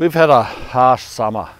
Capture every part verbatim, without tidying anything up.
We've had a harsh summer.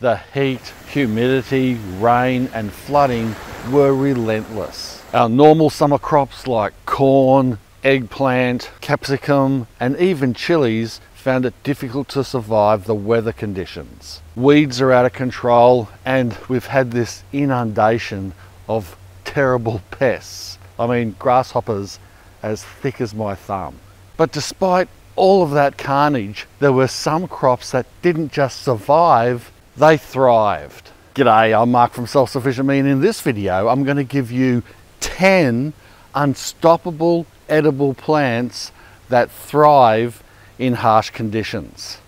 The heat, humidity, rain and flooding were relentless. Our normal summer crops like corn, eggplant, capsicum and even chilies found it difficult to survive the weather conditions. Weeds are out of control and we've had this inundation of terrible pests. I mean, grasshoppers as thick as my thumb. But despite all of that carnage, there were some crops that didn't just survive, they thrived. G'day, I'm Mark from Self-Sufficient Me, and in this video I'm going to give you ten unstoppable edible plants that thrive in harsh conditions.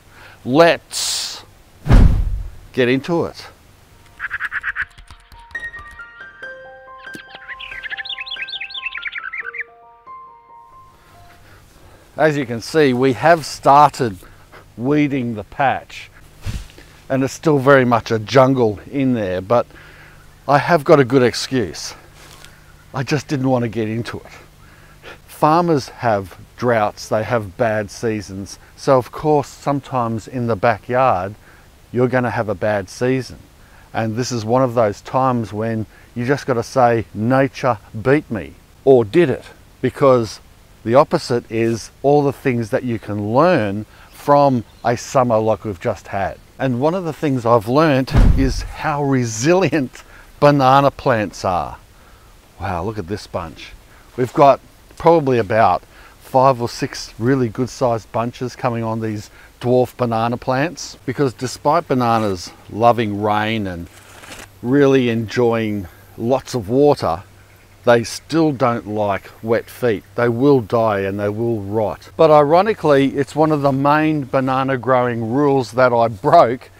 Let's get into it. As you can see, we have started weeding the patch and it's still very much a jungle in there, but I have got a good excuse. I just didn't want to get into it. Farmers have droughts, they have bad seasons, so of course sometimes in the backyard you're going to have a bad season, and this is one of those times when you just got to say, nature beat me, or did it? Because the opposite is all the things that you can learn from a summer like we've just had. And one of the things I've learnt is how resilient banana plants are. Wow, look at this bunch. We've got probably about five or six really good sized bunches coming on these dwarf banana plants, because despite bananas loving rain and really enjoying lots of water, they still don't like wet feet. They will die and they will rot. But ironically, it's one of the main banana growing rules that I broke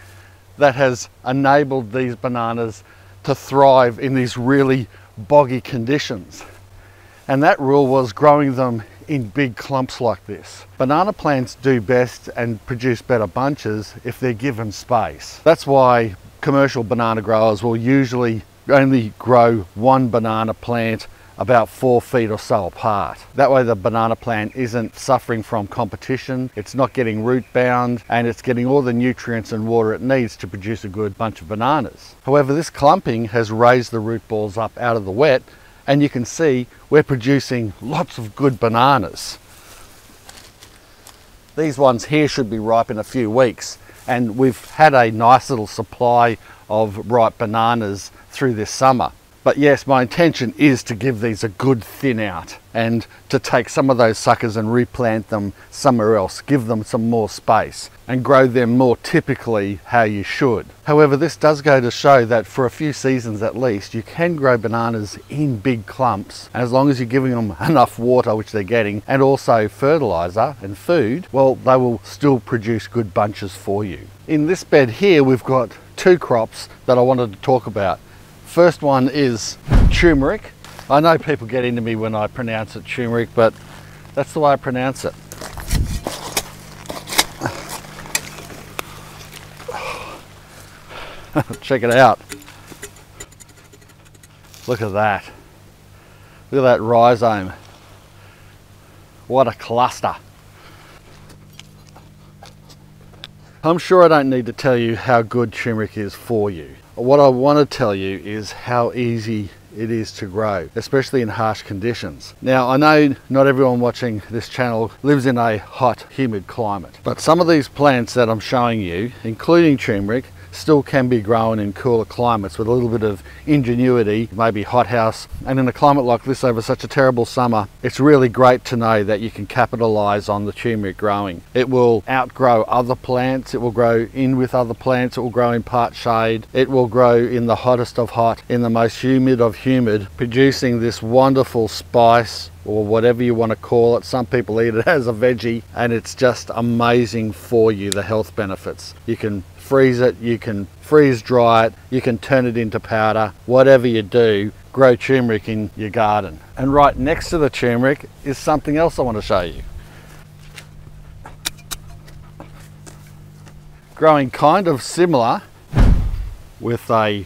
that has enabled these bananas to thrive in these really boggy conditions. And that rule was growing them in big clumps like this. Banana plants do best and produce better bunches if they're given space. That's why commercial banana growers will usually only grow one banana plant about four feet or so apart. That way the banana plant isn't suffering from competition, it's not getting root bound, and it's getting all the nutrients and water it needs to produce a good bunch of bananas. However, this clumping has raised the root balls up out of the wet, and you can see we're producing lots of good bananas. These ones here should be ripe in a few weeks, and we've had a nice little supply of ripe bananas through this summer. But yes, my intention is to give these a good thin out and to take some of those suckers and replant them somewhere else, give them some more space and grow them more typically how you should. However, this does go to show that for a few seasons at least, you can grow bananas in big clumps, and as long as you're giving them enough water, which they're getting, and also fertilizer and food, well, they will still produce good bunches for you. In this bed here, we've got two crops that I wanted to talk about. First one is turmeric. I know people get into me when I pronounce it turmeric, but that's the way I pronounce it. Check it out. Look at that. Look at that rhizome. What a cluster. I'm sure I don't need to tell you how good turmeric is for you. What I want to tell you is how easy it is to grow, especially in harsh conditions. Now, I know not everyone watching this channel lives in a hot, humid climate, but some of these plants that I'm showing you, including turmeric, still can be grown in cooler climates with a little bit of ingenuity, maybe hothouse. And in a climate like this over such a terrible summer, it's really great to know that you can capitalize on the turmeric growing. It will outgrow other plants, it will grow in with other plants, it will grow in part shade, it will grow in the hottest of hot, in the most humid of humid, producing this wonderful spice, or whatever you want to call it. Some people eat it as a veggie, and it's just amazing for you, the health benefits. You can freeze it, you can freeze dry it, you can turn it into powder. Whatever you do, grow turmeric in your garden. And right next to the turmeric is something else I want to show you. Growing kind of similar, with a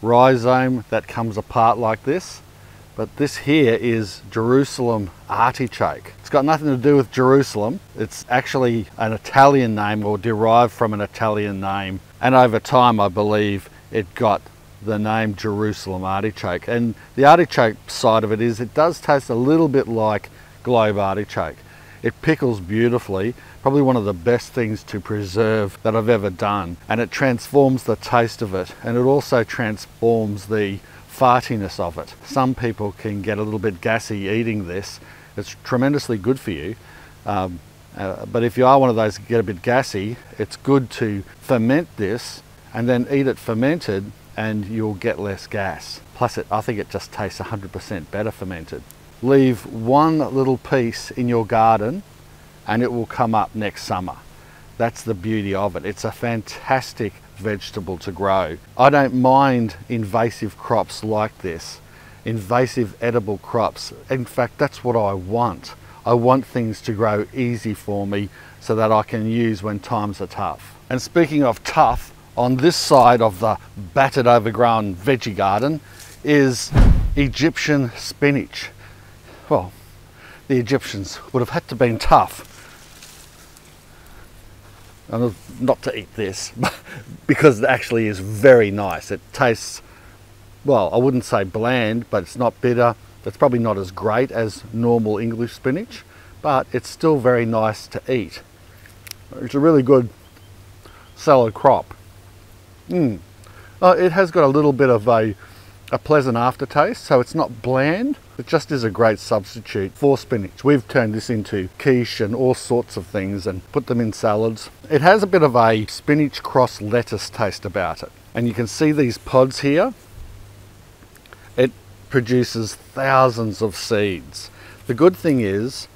rhizome that comes apart like this, But this here is Jerusalem artichoke. It's got nothing to do with Jerusalem. It's actually an Italian name, or derived from an Italian name. And over time, I believe it got the name Jerusalem artichoke. And the artichoke side of it is it does taste a little bit like globe artichoke. It pickles beautifully, probably one of the best things to preserve that I've ever done. And it transforms the taste of it, and it also transforms the fartiness of it. Some people can get a little bit gassy eating this. It's tremendously good for you. Um, uh, but if you are one of those that get a bit gassy, it's good to ferment this and then eat it fermented, and you'll get less gas. Plus, it, I think it just tastes one hundred percent better fermented. Leave one little piece in your garden and it will come up next summer. That's the beauty of it. It's a fantastic vegetable to grow. I don't mind invasive crops like this, invasive edible crops. In fact, that's what I want. I want things to grow easy for me so that I can use when times are tough. And speaking of tough, on this side of the battered overgrown veggie garden is Egyptian spinach. Well, the Egyptians would have had to been tough. And not to eat this, because it actually is very nice. It tastes, well, I wouldn't say bland, but it's not bitter. It's probably not as great as normal English spinach, but it's still very nice to eat. It's a really good salad crop. Mm. Uh, it has got a little bit of a, a pleasant aftertaste, so it's not bland. It just is a great substitute for spinach. We've turned this into quiche and all sorts of things and put them in salads. It has a bit of a spinach cross lettuce taste about it. And you can see these pods here. It produces thousands of seeds. The good thing is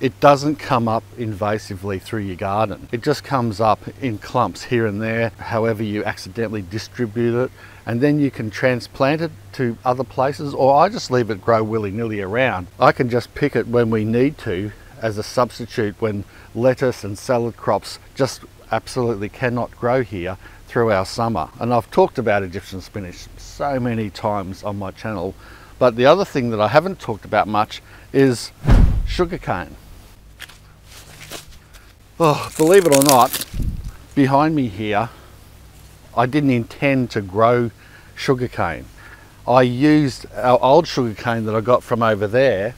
it doesn't come up invasively through your garden. It just comes up in clumps here and there, however you accidentally distribute it. And then you can transplant it to other places, or I just leave it grow willy-nilly around. I can just pick it when we need to as a substitute when lettuce and salad crops just absolutely cannot grow here through our summer. And I've talked about Egyptian spinach so many times on my channel, but the other thing that I haven't talked about much is sugarcane. Oh, believe it or not, behind me here, I didn't intend to grow sugarcane. I used our old sugarcane that I got from over there,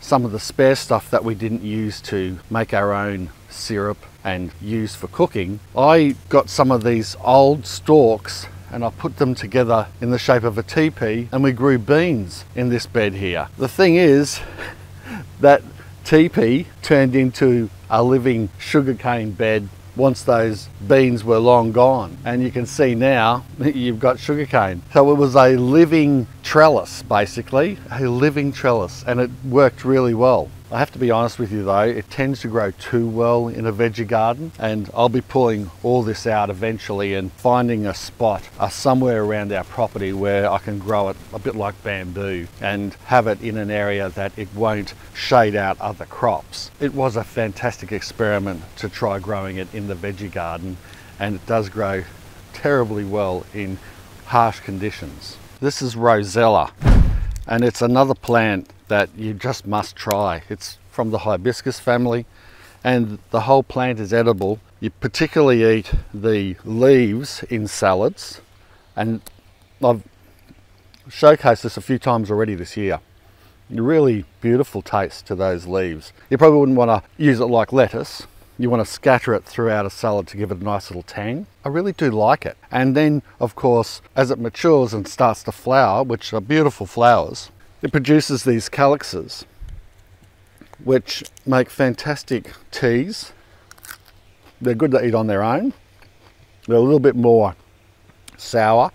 some of the spare stuff that we didn't use to make our own syrup and use for cooking. I got some of these old stalks and I put them together in the shape of a teepee, and we grew beans in this bed here. The thing is that teepee turned into a living sugarcane bed once those beans were long gone. And you can see now you've got sugarcane. So it was a living trellis, basically, a living trellis, and it worked really well. I have to be honest with you though, it tends to grow too well in a veggie garden, and I'll be pulling all this out eventually and finding a spot uh, somewhere around our property where I can grow it a bit like bamboo and have it in an area that it won't shade out other crops. It was a fantastic experiment to try growing it in the veggie garden, and it does grow terribly well in harsh conditions. This is Rosella, and it's another plant that you just must try. It's from the hibiscus family, and the whole plant is edible. You particularly eat the leaves in salads, and I've showcased this a few times already this year. Really beautiful taste to those leaves. You probably wouldn't want to use it like lettuce. You want to scatter it throughout a salad to give it a nice little tang. I really do like it. And then, of course, as it matures and starts to flower, which are beautiful flowers, it produces these calyxes, which make fantastic teas. They're good to eat on their own. They're a little bit more sour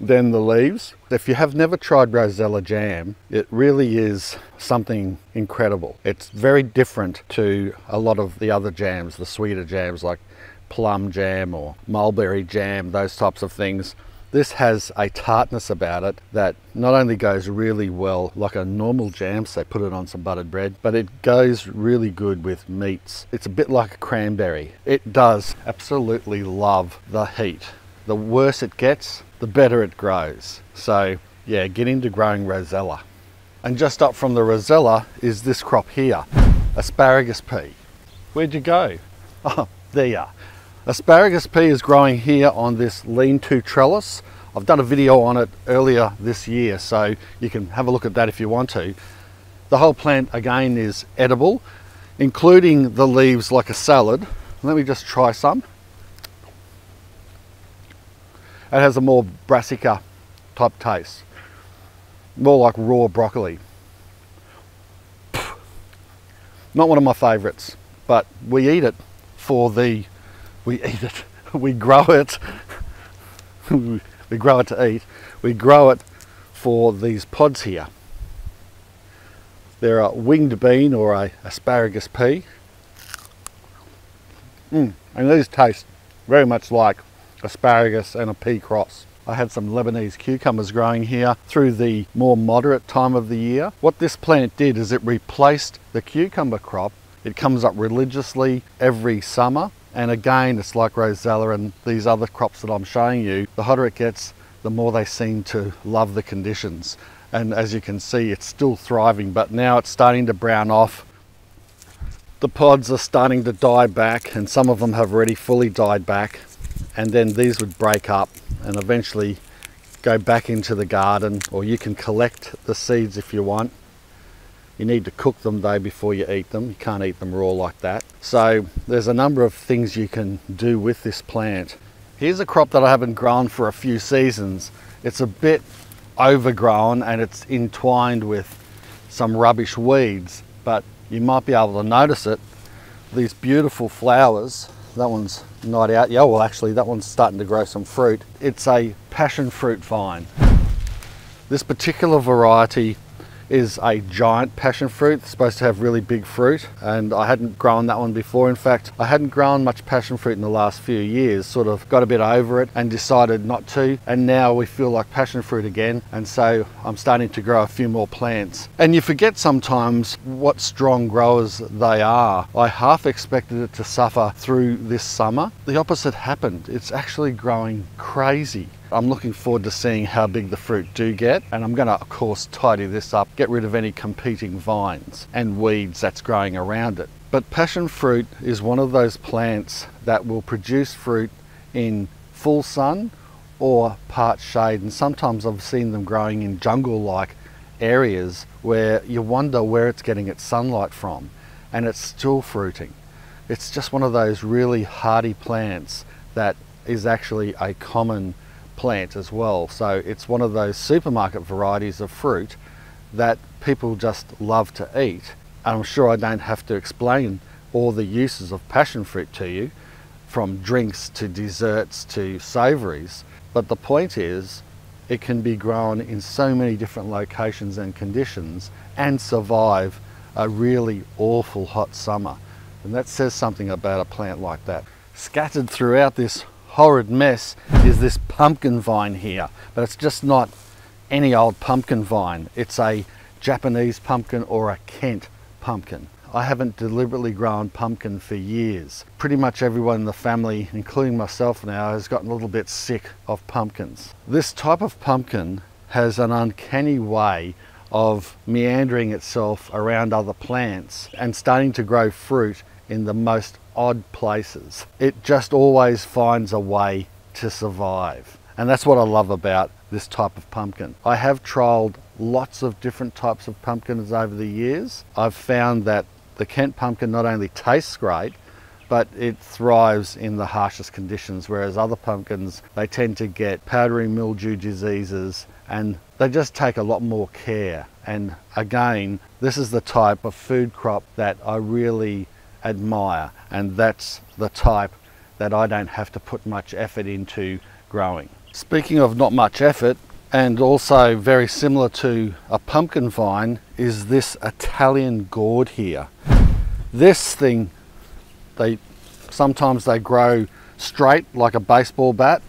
than the leaves. If you have never tried Rosella jam, it really is something incredible. It's very different to a lot of the other jams, the sweeter jams like plum jam or mulberry jam, those types of things. This has a tartness about it that not only goes really well like a normal jam, so put it on some buttered bread, but it goes really good with meats. It's a bit like a cranberry. It does absolutely love the heat. The worse it gets, the better it grows. So yeah, get into growing Rosella. And just up from the Rosella is this crop here, asparagus pea. Where'd you go? Oh, there you are. Asparagus pea is growing here on this lean-to trellis. I've done a video on it earlier this year, so you can have a look at that if you want to. The whole plant again is edible, including the leaves like a salad. Let me just try some. It has a more brassica type taste, more like raw broccoli. Not one of my favorites, but we eat it for the, we eat it, we grow it. We grow it to eat. We grow it for these pods here. They're a winged bean or a asparagus pea. Mm, and these taste very much like asparagus and a pea cross. I had some Lebanese cucumbers growing here through the more moderate time of the year. What this plant did is it replaced the cucumber crop. It comes up religiously every summer. And again, it's like Rosella and these other crops that I'm showing you. The hotter it gets, the more they seem to love the conditions. And as you can see, it's still thriving, but now it's starting to brown off. The pods are starting to die back, and some of them have already fully died back. And then these would break up and eventually go back into the garden, or you can collect the seeds if you want. You need to cook them though before you eat them. You can't eat them raw like that. So there's a number of things you can do with this plant. Here's a crop that I haven't grown for a few seasons. It's a bit overgrown and it's entwined with some rubbish weeds, but you might be able to notice it. These beautiful flowers, that one's not out yet. Well, actually that one's starting to grow some fruit. It's a passion fruit vine. This particular variety is a giant passion fruit. It's supposed to have really big fruit, and I hadn't grown that one before. In fact, I hadn't grown much passion fruit in the last few years, sort of got a bit over it and decided not to, and now we feel like passion fruit again, and so I'm starting to grow a few more plants. And you forget sometimes what strong growers they are. I half expected it to suffer through this summer. The opposite happened. It's actually growing crazy. I'm looking forward to seeing how big the fruit do get, and I'm going to of course tidy this up, get rid of any competing vines and weeds that's growing around it. But passion fruit is one of those plants that will produce fruit in full sun or part shade, and sometimes I've seen them growing in jungle-like areas where you wonder where it's getting its sunlight from, and it's still fruiting. It's just one of those really hardy plants that is actually a common plant as well. So it's one of those supermarket varieties of fruit that people just love to eat. And I'm sure I don't have to explain all the uses of passion fruit to you, from drinks to desserts to savouries. But the point is, it can be grown in so many different locations and conditions and survive a really awful hot summer. And that says something about a plant like that. Scattered throughout this horrid mess is this pumpkin vine here, but it's just not any old pumpkin vine. It's a Japanese pumpkin or a Kent pumpkin. I haven't deliberately grown pumpkin for years. Pretty much everyone in the family, including myself now, has gotten a little bit sick of pumpkins. This type of pumpkin has an uncanny way of meandering itself around other plants and starting to grow fruit in the most odd places. It just always finds a way to survive, and that's what I love about this type of pumpkin. I have trialled lots of different types of pumpkins over the years. I've found that the Kent pumpkin not only tastes great, but it thrives in the harshest conditions, whereas other pumpkins, they tend to get powdery mildew diseases, and they just take a lot more care. And again, this is the type of food crop that I really admire, and that's the type that I don't have to put much effort into growing. Speaking of not much effort, and also very similar to a pumpkin vine, is this Italian gourd here. This thing, they sometimes they grow straight like a baseball bat.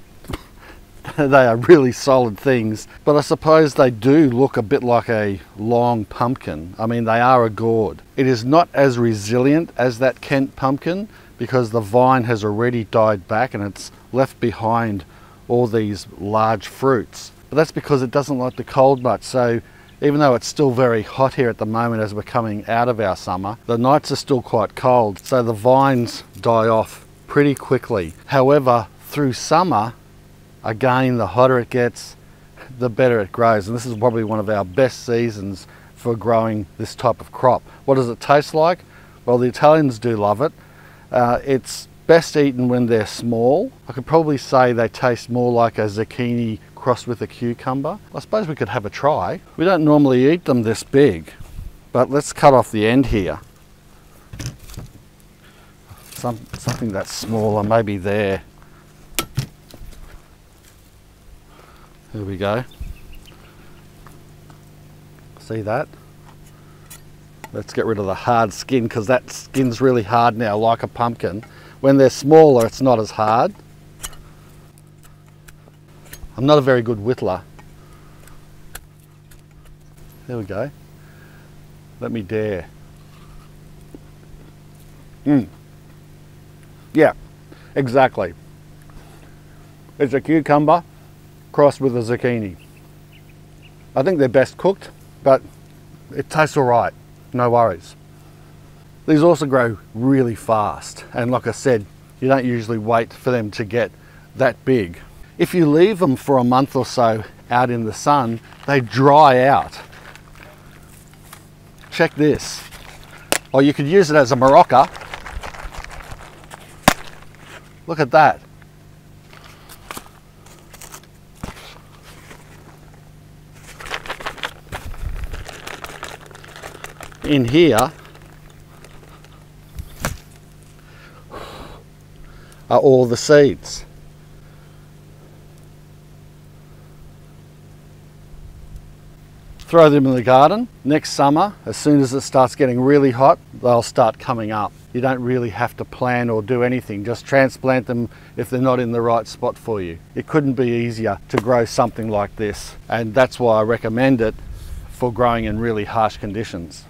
They are really solid things, but I suppose they do look a bit like a long pumpkin. I mean, they are a gourd. It is not as resilient as that Kent pumpkin because the vine has already died back and it's left behind all these large fruits. But that's because it doesn't like the cold much, so Even though it's still very hot here at the moment as we're coming out of our summer, the nights are still quite cold, so the vines die off pretty quickly. However, through summer, again, the hotter it gets, the better it grows. And this is probably one of our best seasons for growing this type of crop. What does it taste like? Well, the Italians do love it. Uh, it's best eaten when they're small. I could probably say they taste more like a zucchini crossed with a cucumber. I suppose we could have a try. We don't normally eat them this big, but let's cut off the end here. Some, something that's smaller, maybe there. There we go. See that? Let's get rid of the hard skin, because that skin's really hard now, like a pumpkin. When they're smaller, it's not as hard. I'm not a very good whittler. There we go. Let me dare. Mm. Yeah, exactly. It's a cucumber crossed with a zucchini. I think they're best cooked, but it tastes all right, no worries. These also grow really fast, and like I said, you don't usually wait for them to get that big. If you leave them for a month or so out in the sun, they dry out. Check this. Or you could use it as a maraca. Look at that. In here are all the seeds. Throw them in the garden. Next summer, as soon as it starts getting really hot, they'll start coming up. You don't really have to plan or do anything, just transplant them if they're not in the right spot for you. It couldn't be easier to grow something like this, and that's why I recommend it for growing in really harsh conditions.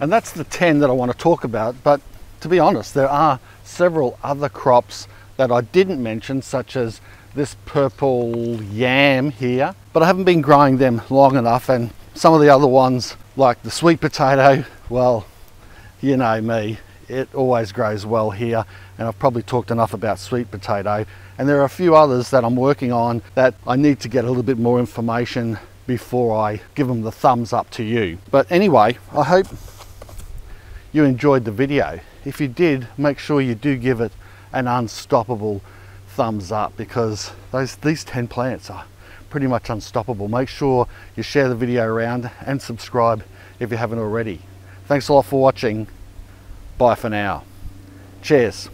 And that's the ten that I want to talk about, but to be honest, there are several other crops that I didn't mention, such as this purple yam here, but I haven't been growing them long enough, and some of the other ones like the sweet potato, well, you know me, it always grows well here, and I've probably talked enough about sweet potato, and there are a few others that I'm working on that I need to get a little bit more information before I give them the thumbs up to you. But anyway, I hope you enjoyed the video. If you did, make sure you do give it an unstoppable thumbs up, because those these ten plants are pretty much unstoppable. Make sure you share the video around and subscribe if you haven't already. Thanks a lot for watching. Bye for now. Cheers.